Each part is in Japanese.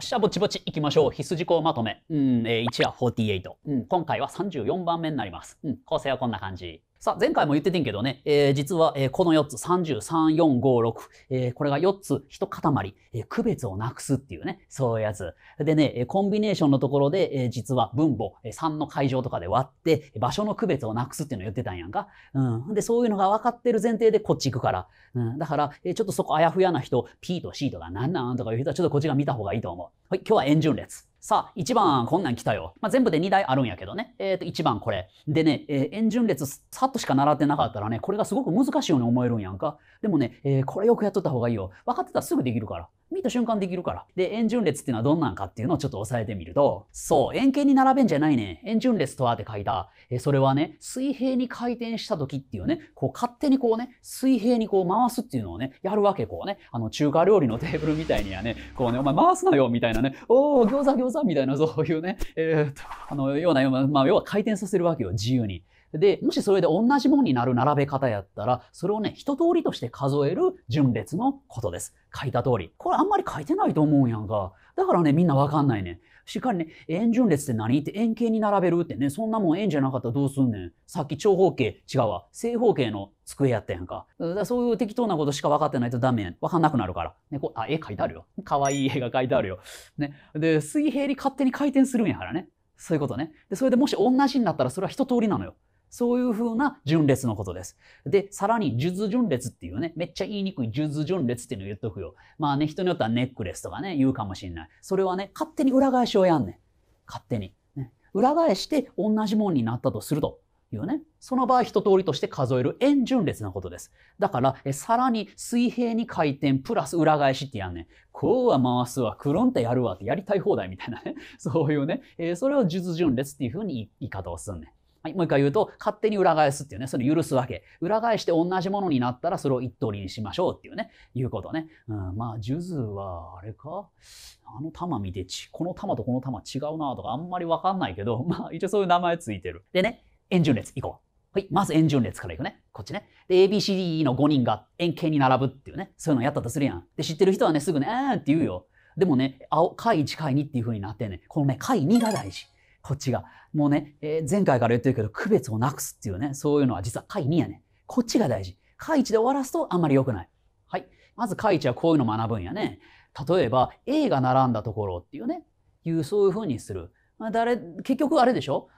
よっしゃ、ぼちぼちいきましょう。必須事項まとめ。1は48。今回は34番目になります。構成はこんな感じ。さあ、前回も言っててんけどね、実は、この4つ、33、4、5、6、これが4つ、一塊、区別をなくすっていうね、そういうやつ。でね、コンビネーションのところで、実は分母、3の階乗とかで割って、場所の区別をなくすっていうのを言ってたんやんか。で、そういうのが分かってる前提でこっち行くから。だから、ちょっとそこあやふやな人、P と C とかなんなんとかいう人は、ちょっとこっちが見た方がいいと思う。はい、今日は円順列。さあ、1番、こんなん来たよ。全部で2台あるんやけどね。1番これ。でね、円順列、さっとしか習ってなかったらね、これがすごく難しいように思えるんやんか。でもね、これよくやっとった方がいいよ。分かってたらすぐできるから。見た瞬間できるから。で、円順列っていうのはどんなんかっていうのをちょっと押さえてみると、そう、円形に並べんじゃないね。円順列とはって書いた。それはね、水平に回転した時っていうね、こう勝手にこうね、水平にこう回すっていうのをね、やるわけこうね。中華料理のテーブルみたいにはね、こうね、お前回すなよみたいなね、おー、餃子みたいなそういうね、ような、まあ、要は回転させるわけよ、自由に。で、もしそれで同じものになる並べ方やったら、それをね、一通りとして数える順列のことです。書いた通り。これあんまり書いてないと思うやんか。だからね、みんなわかんないね。しっかりね、円順列って何って円形に並べるってね、そんなもん円じゃなかったらどうすんねん。さっき長方形、違うわ。正方形の机やったやんか。だからそういう適当なことしか分かってないとダメやん。分かんなくなるから。ね、こう、あ、絵描いてあるよ。可愛い絵が描いてあるよ。ね。で、水平に勝手に回転するんやからね。そういうことね。で、それでもし同じになったらそれは一通りなのよ。そういう風な順列のことです。で、さらに、数珠順列っていうね、めっちゃ言いにくい数珠順列っていうのを言っとくよ。まあね、人によってはネックレスとかね、言うかもしれない。それはね、勝手に裏返しをやんねん。勝手に。ね、裏返して同じもんになったとするというね。その場合、一通りとして数える円順列のことです。だから、さらに水平に回転プラス裏返しってやんねん。こうは回すわ、くるんってやるわってやりたい放題みたいなね。そういうね、それを数珠順列っていう風に言い方をすんねん。はい、もう一回言うと、勝手に裏返すっていうね、それ許すわけ。裏返して同じものになったら、それを一通りにしましょうっていうね、いうことね。まあ、数珠は、あれかあの玉見てこの玉とこの玉違うなとか、あんまりわかんないけど、まあ、一応そういう名前ついてる。でね、円順列、行こう。はい。まず円順列からいくね。こっちね。で、ABCD の5人が円形に並ぶっていうね。そういうのやったとするやん。で、知ってる人はね、すぐね、あーって言うよ。でもね、解1、解2っていう風になってね。このね、解2が大事。こっちが。もうね、前回から言ってるけど、区別をなくすっていうね。そういうのは実は解2やね。こっちが大事。解1で終わらすとあんまり良くない。はい。まず解1はこういうの学ぶんやね。例えば、A が並んだところっていうね。そういう風にする。結局あれでしょ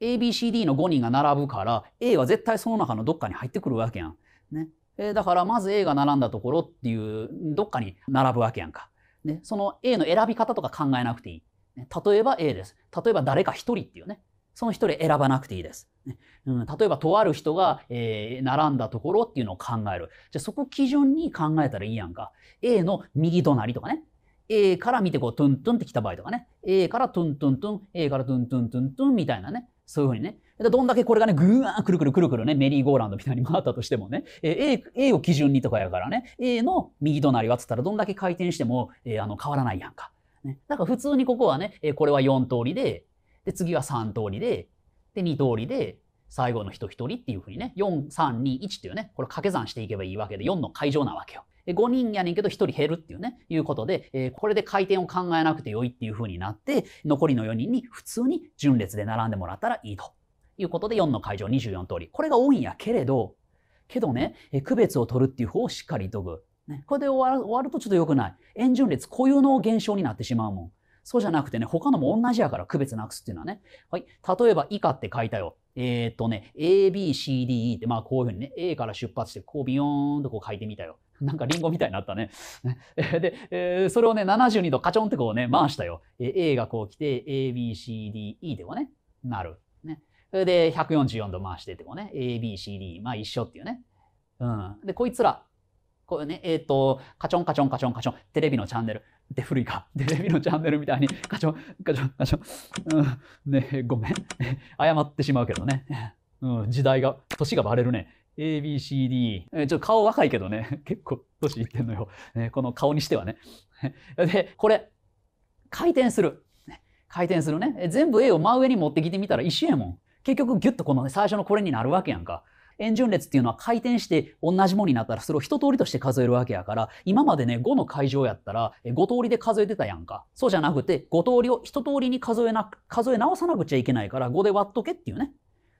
？ABCD の5人が並ぶから、A は絶対その中のどっかに入ってくるわけやん。ね。だからまず A が並んだところっていう、どっかに並ぶわけやんか。ね。その A の選び方とか考えなくていい。ね、例えば A です。例えば誰か一人っていうね。その一人選ばなくていいです。ね、例えばとある人が、並んだところっていうのを考える。じゃあそこ基準に考えたらいいやんか。A の右隣とかね。A から見てこうトゥントゥンって来た場合とかね。A からトゥントゥントゥン、A からトゥントゥントゥントゥンみたいなね。そういう風にね。どんだけこれがね、ぐわーくるくるくるくるね、メリーゴーランドみたいに回ったとしてもね、A を基準にとかやからね、A の右隣はつったらどんだけ回転しても、変わらないやんか。ね。だから普通にここはね、これは4通りで、で、次は3通りで、で、2通りで、最後の人1人っていう風にね、4、3、2、1っていうね、これ掛け算していけばいいわけで、4の階乗なわけよ。5人やねんけど1人減るっていうね、いうことで、これで回転を考えなくてよいっていう風になって、残りの4人に普通に順列で並んでもらったらいいということで、4の階乗24通り。これが多いんやけれど、ね、区別を取るっていう方をしっかりとぐ。ね、これで終わるとちょっと良くない。円順列固有の現象になってしまうもん。そうじゃなくてね、他のも同じやから区別なくすっていうのはね。はい。例えば以下って書いたよ。A, B, C, D, E って、まあこういうふうにね、A から出発して、こうビヨーンとこう書いてみたよ。なんかリンゴみたいになったね。で、それをね、72度カチョンってこうね、回したよ。A がこう来て、A, B, C, D, E でこうね、なる。ね。で、144度回してってこうね、A, B, C, D、まあ一緒っていうね。で、こいつら、こうね、カチョンカチョンカチョンカチョン、テレビのチャンネル。で、古いか。テレビのチャンネルみたいに、カチョン、カチョン、カチョン。ね、ごめん。謝ってしまうけどね。年がバレるね。ABCD。ちょっと顔若いけどね。結構年いってんのよ。この顔にしてはね。で、これ、回転する。回転するね。全部 A を真上に持ってきてみたら一緒やもん。結局ギュッとこの、ね、最初のこれになるわけやんか。円順列っていうのは回転して同じものになったらそれを一通りとして数えるわけやから、今までね5の階乗やったら5通りで数えてたやんか。そうじゃなくて5通りを一通りに数え直さなくちゃいけないから5で割っとけっていうね。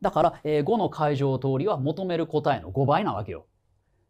だから5の階乗通りは求める答えの5倍なわけよ。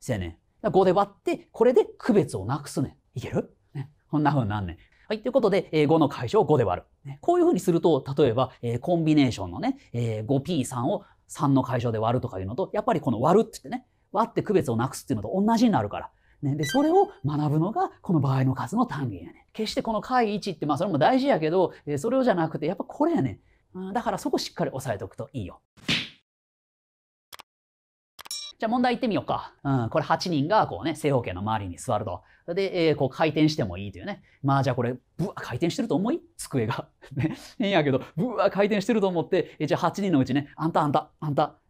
せやねん。5で割ってこれで区別をなくすねん。いける？ね、こんな風になんねん。はい。ということで、5の階乗を5で割る。こういう風にすると、例えば、コンビネーションのね、5P3 を3の階乗で割るとかいうのと、やっぱりこの割るって言ってね、割って区別をなくすっていうのと同じになるから。ね、で、それを学ぶのが、この場合の数の単元やね。決してこの階1って、まあそれも大事やけど、それをじゃなくて、やっぱこれやね。だからそこしっかり押さえておくといいよ。じゃあ問題行ってみようか。これ8人がこうね、正方形の周りに座ると。で、こう回転してもいいというね。まあじゃあこれ、ブワー回転してると思い机が。ね。いいんやけど、ブワー回転してると思って、じゃあ8人のうちね、あんた、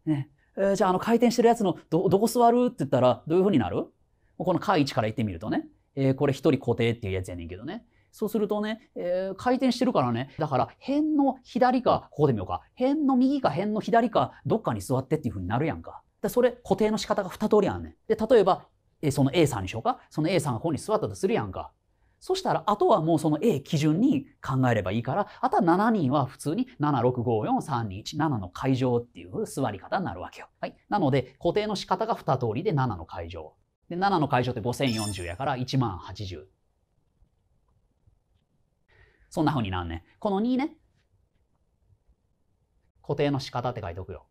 ね。じゃあ回転してるやつのどこ座るって言ったらどういう風になる？この回1から言ってみるとね、これ1人固定っていうやつやねんけどね。そうするとね、回転してるからね、だから辺の左か、ここで見ようか。辺の右か辺の左か、どっかに座ってっていう風になるやんか。それ固定の仕方が2通りあんねん。で、例えば、その A さんにしようか。その A さんがここに座ったとするやんか。そしたら、あとはもうその A 基準に考えればいいから、あとは7人は普通に7654321の階乗っていう座り方になるわけよ。はい。なので、固定の仕方が2通りで7の階乗。で、7の階乗って5040やから10080。そんな風になんねん。この2ね。固定の仕方って書いておくよ。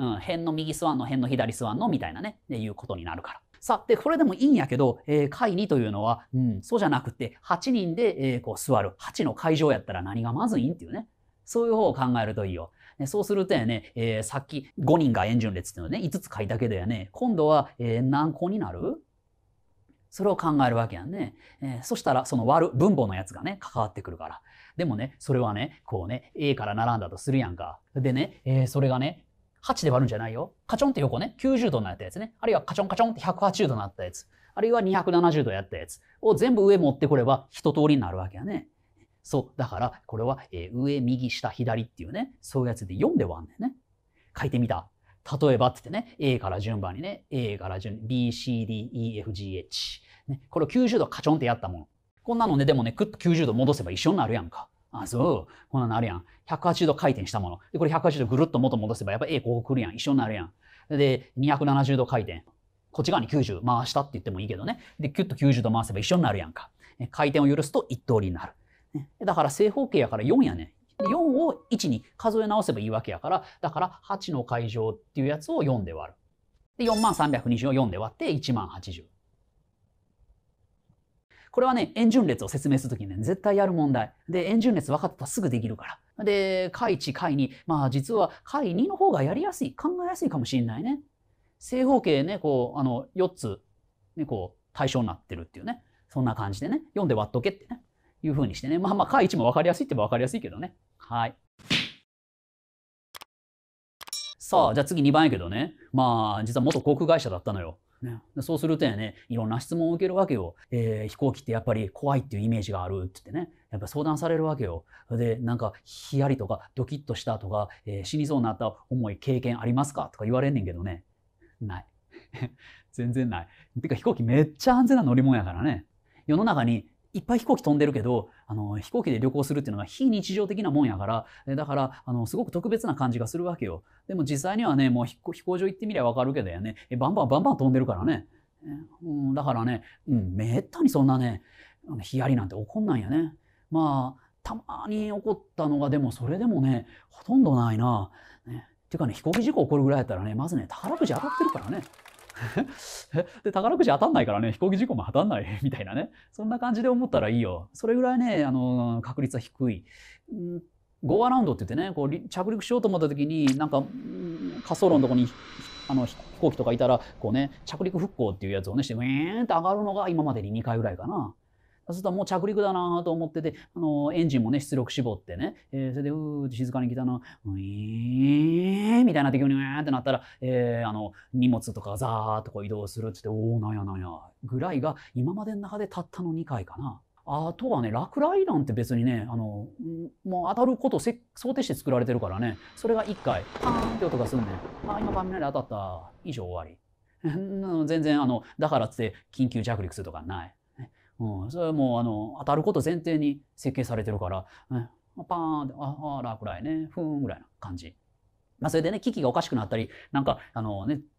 辺の右スワンの辺の左スワンのみたいなね、いうことになるから。さあ、で、これでもいいんやけど、階2というのは、そうじゃなくて、8人で、こう座る。8の階乗やったら何がまずいんっていうね。そういう方を考えるといいよ。ね、そうするとやね、さっき5人が円順列っていうのね、5つ書いたけどやね、今度は、何個になる？それを考えるわけやんね。そしたら、その割る分母のやつがね、関わってくるから。でもね、それはね、こうね、A から並んだとするやんか。でね、それがね、8で割るんじゃないよ。カチョンって横ね、90度になったやつね。あるいはカチョンカチョンって180度になったやつ。あるいは270度やったやつを全部上持ってこれば一通りになるわけやね。そう。だから、これは上、右、下、左っていうね、そういうやつで4で割んねんね。書いてみた。例えばって言ってね、A から順番にね、A から順、B、C、D、E、F、G、H。ね、これを90度カチョンってやったもの。こんなのね、でもね、クッと90度戻せば一緒になるやんか。あ、そう。こんなのあるやん。180度回転したもの。で、これ180度ぐるっと元戻せば、やっぱ A ここ来るやん。一緒になるやん。で、270度回転。こっち側に90回したって言ってもいいけどね。で、キュッと90度回せば一緒になるやんか。回転を許すと1通りになる。だから正方形やから4やね。4を1に数え直せばいいわけやから、だから8の階乗っていうやつを4で割る。で、40320を4で割って10080。これはね、円順列を説明するときにね、絶対やる問題。で、円順列分かったらすぐできるから。で、階1、階2。まあ実は階2の方がやりやすい、考えやすいかもしれないね。正方形ね、こう、4つ、ね、こう、対称になってるっていうね。そんな感じでね、4で割っとけってね。いう風にしてね。まあまあ、階1も分かりやすいって分かりやすいけどね。はい。さあ、じゃあ次2番やけどね。まあ、実は元航空会社だったのよ。ね、そうするとやね、いろんな質問を受けるわけよ。飛行機ってやっぱり怖いっていうイメージがあるって言ってね、やっぱ相談されるわけよ。で、なんか、ヒヤリとかドキッとしたとか、死にそうになった重い経験ありますかとか言われんねんけどね。ない。全然ない。てか飛行機めっちゃ安全な乗り物やからね。世の中にいっぱい飛行機飛んでるけど、飛行機で旅行するっていうのが非日常的なもんやから、だから、すごく特別な感じがするわけよ。でも実際にはね、もう飛行場行ってみりゃわかるけどやね、バンバン飛んでるからね。だからね、めったにそんなね、ヒヤリなんて起こんないんやね。まあ、たまに起こったのが、でもそれでもね、ほとんどないな。ね、っていうかね、飛行機事故起こるぐらいやったらね、まずね、宝くじ当たってるからね。で、宝くじ当たんないからね、飛行機事故も当たんないみたいなね。そんな感じで思ったらいいよ。それぐらいね、確率は低い。ゴーアラウンドって言ってね、こう、着陸しようと思った時に、なんか、滑走路のとこに、飛行機とかいたら、こうね、着陸復興っていうやつをね、して、ウィーンって上がるのが今までに2回ぐらいかな。そうするともう着陸だなと思ってて、エンジンもね、出力絞ってね、それで、って静かに来たな、みたいな時に、ってなったら、荷物とかザーっとこう移動するって言って、おー、なんやなんや、ぐらいが、今までの中でたったの2回かな。あとはね、落雷なんて別にね、もう当たることを想定して作られてるからね、それが1回パーンって音がすんねん。あ、今雷当たった以上終わり。全然だからっつって緊急着陸するとかない。それはもう当たること前提に設計されてるから、パーンって、ああ落雷ね、ふーんぐらいな感じ。まあそれでね、機器がおかしくなったり、なんか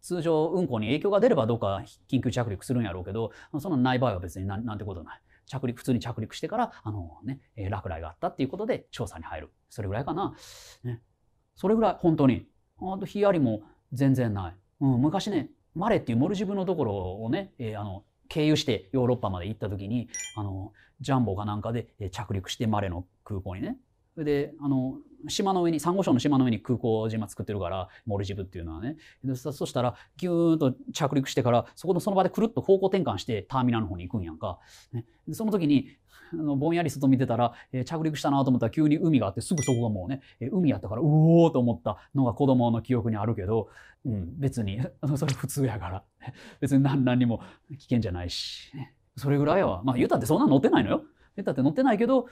通常運行に影響が出ればどうか緊急着陸するんやろうけど、そんなのない場合は別になんてことない。普通に着陸してから落雷があったっていうことで調査に入る。それぐらいかな。ね、それぐらい本当に。あとヒアリも全然ない。昔ね、マレっていうモルジブのところをね、経由してヨーロッパまで行った時にジャンボかなんかで着陸してマレの空港にね。それで島の上に、サンゴ礁の島の上に空港島作ってるから、モルジブっていうのはね。そしたらギューンと着陸してから、その場でくるっと方向転換してターミナルの方に行くんやんか。ね、その時にぼんやり外見てたら、着陸したなと思ったら急に海があって、すぐそこがもうね、海やったから、うおーと思ったのが子供の記憶にあるけど、別にそれ普通やから別に何にも危険じゃないし、それぐらいは。まあ言うたってそんなの乗ってないのよ。だって載ってないけど、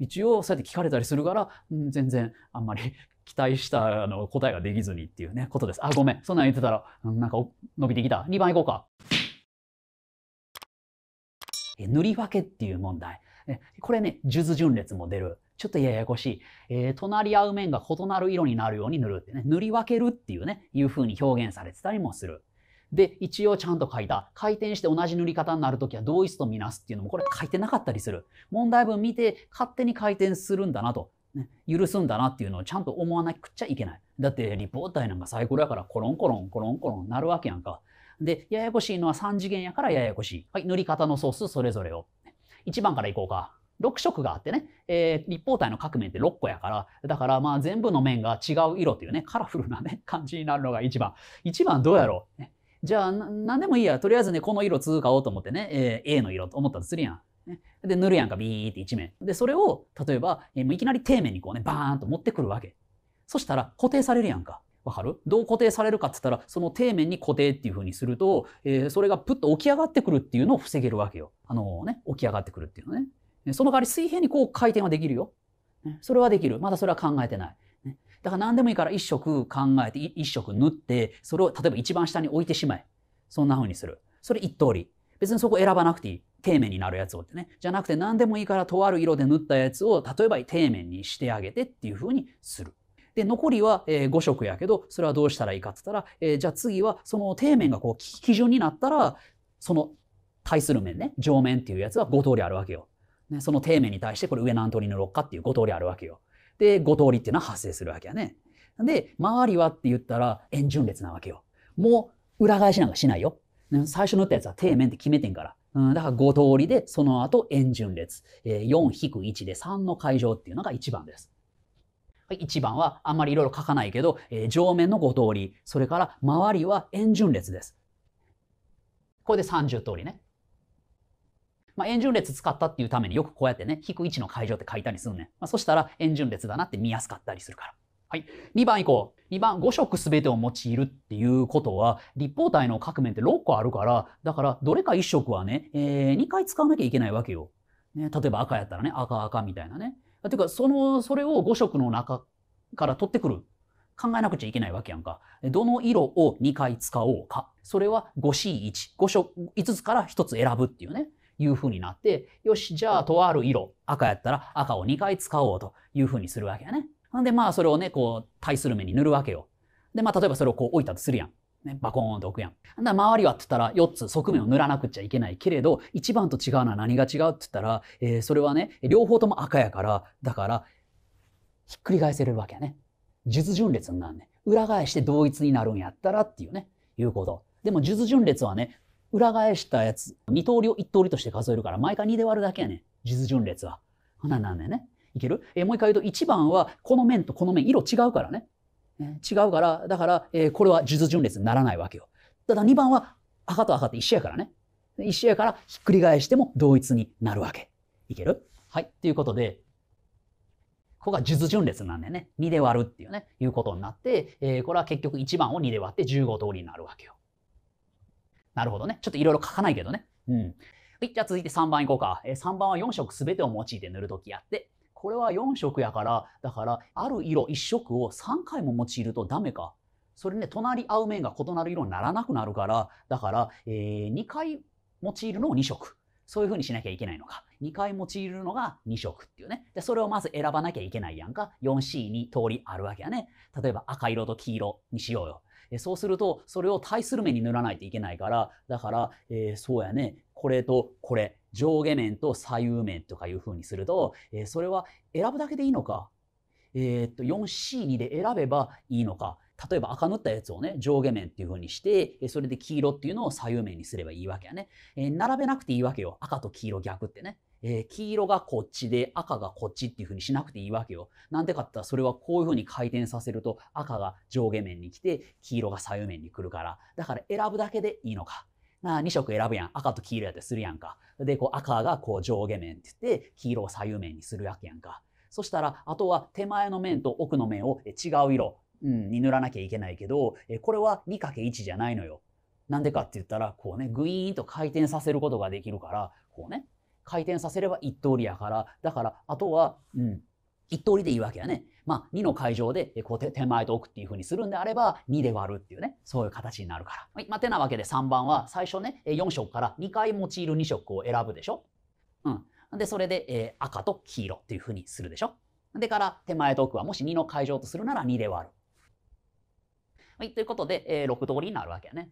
一応そうやって聞かれたりするから、全然あんまり期待した答えができずにっていうね、ことです。あ、ごめん、そんなん言ってたらなんか伸びてきた。2番いこうか。塗り分けっていう問題。これね、数珠順列も出る。ちょっとややこしい。隣り合う面が異なる色になるように塗るってね、塗り分けるっていうね、いうふうに表現されてたりもする。で、一応ちゃんと書いた。回転して同じ塗り方になるときは同一とみなすっていうのも、これ書いてなかったりする。問題文見て勝手に回転するんだなと、ね、許すんだなっていうのをちゃんと思わなくちゃいけない。だって立方体なんかサイコロやからコロンコロンコロンコロンなるわけやんか。で、ややこしいのは3次元やからややこしい。はい、塗り方の総数それぞれを。1番からいこうか。6色があってね、立方体の各面って6個やから、だからまあ全部の面が違う色っていうね、カラフルなね、感じになるのが1番。1番どうやろう、ね、じゃあ、なんでもいいや。とりあえずね、この色通過をと思ってね、A の色と思ったとするやん。ね、で、塗るやんか、ビーって一面。で、それを、例えば、いきなり底面にこうね、バーンと持ってくるわけ。そしたら、固定されるやんか。わかる？どう固定されるかって言ったら、その底面に固定っていう風にすると、それがプッと起き上がってくるっていうのを防げるわけよ。起き上がってくるっていうのね。その代わり水平にこう回転はできるよ。ね、それはできる。まだそれは考えてない。だから何でもいいから一色考えて、一色塗って、それを例えば一番下に置いてしまえ。そんな風にする。それ一通り。別にそこ選ばなくていい。底面になるやつをってね。じゃなくて何でもいいからとある色で塗ったやつを、例えば底面にしてあげてっていう風にする。で、残りは5色やけど、それはどうしたらいいかって言ったら、じゃあ次はその底面がこう基準になったら、その対する面ね、上面っていうやつは5通りあるわけよ。ね、その底面に対してこれ上何通り塗ろうかっていう5通りあるわけよ。で、5通りっていうのは発生するわけやね。で、周りはって言ったら円順列なわけよ。もう裏返しなんかしないよ。最初塗ったやつは底面って決めてんから。だから5通りで、その後円順列。4-1 で3の階乗っていうのが1番です。1番はあんまりいろいろ書かないけど、上面の5通り。それから周りは円順列です。これで30通りね。まあ円順列使ったっていうためによくこうやってね、-1の階乗って書いたりするね。まあ、そしたら円順列だなって見やすかったりするから。はい。2番以降。2番、5色すべてを用いるっていうことは、立方体の各面って6個あるから、だからどれか1色はね、2回使わなきゃいけないわけよ。ね、例えば赤やったらね、赤赤みたいなね。てか、それを5色の中から取ってくる。考えなくちゃいけないわけやんか。どの色を2回使おうか。それは 5C1。5つから1つ選ぶっていうね。いう風になって、よし、じゃあ、とある色、赤やったら赤を2回使おうという風にするわけやね。なんで、まあ、それをね、こう、対する面に塗るわけよ。で、まあ、例えばそれをこう置いたとするやん。ね、バコーンと置くやん。だから周りはって言ったら、4つ側面を塗らなくちゃいけないけれど、一番と違うのは何が違うって言ったら、それはね、両方とも赤やから、だから、ひっくり返せれるわけやね。数珠順列になるね。裏返して同一になるんやったらっていうね、いうこと。でも、数珠順列はね、裏返したやつ、2通りを1通りとして数えるから、毎回2で割るだけやね。数珠順列は。なんでね。いける？もう一回言うと、1番はこの面とこの面、色違うからね。違うから、だから、これは数珠順列にならないわけよ。ただ2番は赤と赤って一緒やからね。一緒やから、ひっくり返しても同一になるわけ。いける？はい。ということで、ここが数珠順列なんでね。2で割るっていうね、いうことになって、これは結局1番を2で割って15通りになるわけよ。なるほどね。ちょっといろいろ書かないけどね。じゃあ続いて3番いこうか。3番は4色全てを用いて塗るときやって。これは4色やから、だからある色1色を3回も用いるとダメか。それね、隣り合う面が異なる色にならなくなるから、だから、2回用いるのを2色。そういう風にしなきゃいけないのか。2回用いるのが2色っていうね。で、それをまず選ばなきゃいけないやんか。4C に通りあるわけやね。例えば赤色と黄色にしようよ。そうすると、それを対する面に塗らないといけないから、だから、そうやね。これとこれ。上下面と左右面とかいう風にすると、それは選ぶだけでいいのか。4C2 で選べばいいのか。例えば赤塗ったやつをね、上下面っていう風にして、それで黄色っていうのを左右面にすればいいわけやね。並べなくていいわけよ。赤と黄色逆ってね。黄色がこっちで赤がこっちっていう風にしなくていいわけよ。なんでかって言ったらそれはこういう風に回転させると赤が上下面に来て黄色が左右面に来るから。だから選ぶだけでいいのか。2色選ぶやん。赤と黄色やってするやんか。で、こう赤がこう上下面って言って黄色を左右面にするわけやんか。そしたら、あとは手前の面と奥の面を違う色。に塗らなきゃいけないけど、これは 2×1 じゃないのよ。なんでかって言ったら、こうね、グイーンと回転させることができるから、こうね、回転させれば1通りやから、だから、あとは、1通りでいいわけやね。まあ、2の階乗で、こう手前と奥っていう風にするんであれば、2で割るっていうね、そういう形になるから。はい、まあ、てなわけで3番は、最初ね、4色から2回用いる2色を選ぶでしょ。で、それで、赤と黄色っていう風にするでしょ。でから、手前と奥は、もし2の階乗とするなら2で割る。はい、ということで、6通りになるわけやね。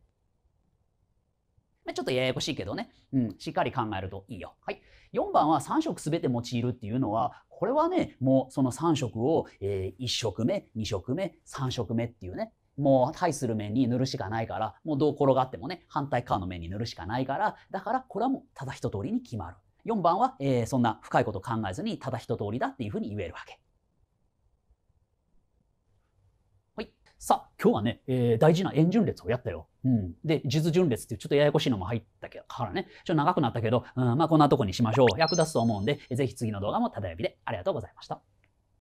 ちょっとややこしいけどね、しっかり考えるといいよ。はい、4番は3色すべて用いるっていうのは、これはね、もうその3色を、1色目、2色目、3色目っていうね、もう対する面に塗るしかないから、もうどう転がってもね、反対側の面に塗るしかないから、だからこれはもうただ一通りに決まる。4番は、そんな深いこと考えずに、ただ一通りだっていうふうに言えるわけ。さあ、今日はね、大事な円順列をやったよ。で、実順列っていうちょっとややこしいのも入ったからね、ちょっと長くなったけど、まあこんなとこにしましょう。役立つと思うんで、ぜひ次の動画もただ呼びで。ありがとうございました。